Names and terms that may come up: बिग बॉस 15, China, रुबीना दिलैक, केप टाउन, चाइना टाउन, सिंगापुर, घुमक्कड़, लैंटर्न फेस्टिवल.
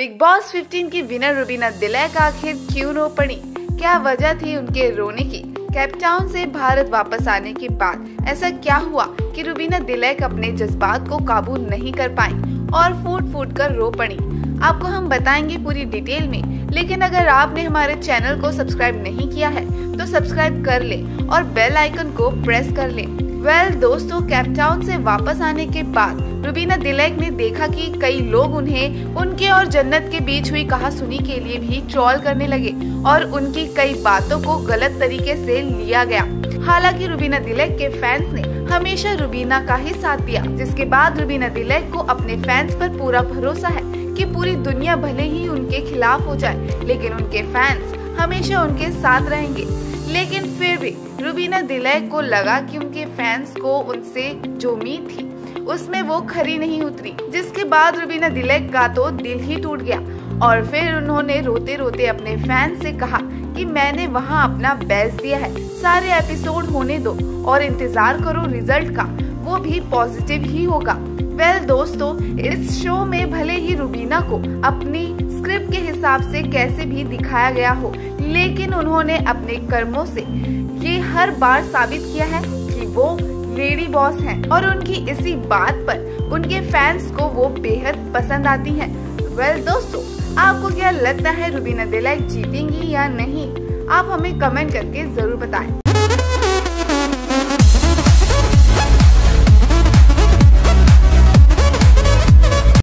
बिग बॉस 15 की विनर रुबीना दिलैक आखिर क्यों रो पड़ी, क्या वजह थी उनके रोने की? केप टाउन से भारत वापस आने के बाद ऐसा क्या हुआ कि रुबीना दिलैक अपने जज्बात को काबू नहीं कर पाई और फूट कर रो पड़ी? आपको हम बताएंगे पूरी डिटेल में, लेकिन अगर आपने हमारे चैनल को सब्सक्राइब नहीं किया है तो सब्सक्राइब कर ले और बेल आइकन को प्रेस कर ले। वेल दोस्तों, केप टाउन से वापस आने के बाद रुबीना दिलैक ने देखा कि कई लोग उन्हें उनके और जन्नत के बीच हुई कहासुनी के लिए भी ट्रोल करने लगे और उनकी कई बातों को गलत तरीके से लिया गया। हालांकि रुबीना दिलैक के फैंस ने हमेशा रुबीना का ही साथ दिया, जिसके बाद रुबीना दिलैक को अपने फैंस पर पूरा भरोसा है कि पूरी दुनिया भले ही उनके खिलाफ हो जाए लेकिन उनके फैंस हमेशा उनके साथ रहेंगे। लेकिन फिर भी रुबीना दिलैक को लगा कि उनके फैंस को उनसे जो उम्मीद थी उसमें वो खरी नहीं उतरी, जिसके बाद रुबीना दिलैक का तो दिल ही टूट गया और फिर उन्होंने रोते रोते अपने फैंस से कहा कि मैंने वहाँ अपना बेस्ट दिया है, सारे एपिसोड होने दो और इंतजार करो रिजल्ट का, वो भी पॉजिटिव ही होगा। वेल दोस्तों, इस शो में भले ही रुबीना को अपनी स्क्रिप्ट के हिसाब से कैसे भी दिखाया गया हो, लेकिन उन्होंने अपने कर्मों से ये हर बार साबित किया है कि वो लेडी बॉस हैं और उनकी इसी बात पर उनके फैंस को वो बेहद पसंद आती हैं। वेल दोस्तों, आपको क्या लगता है रुबीना दिलैक जीतेंगी या नहीं? आप हमें कमेंट करके जरूर बताएं।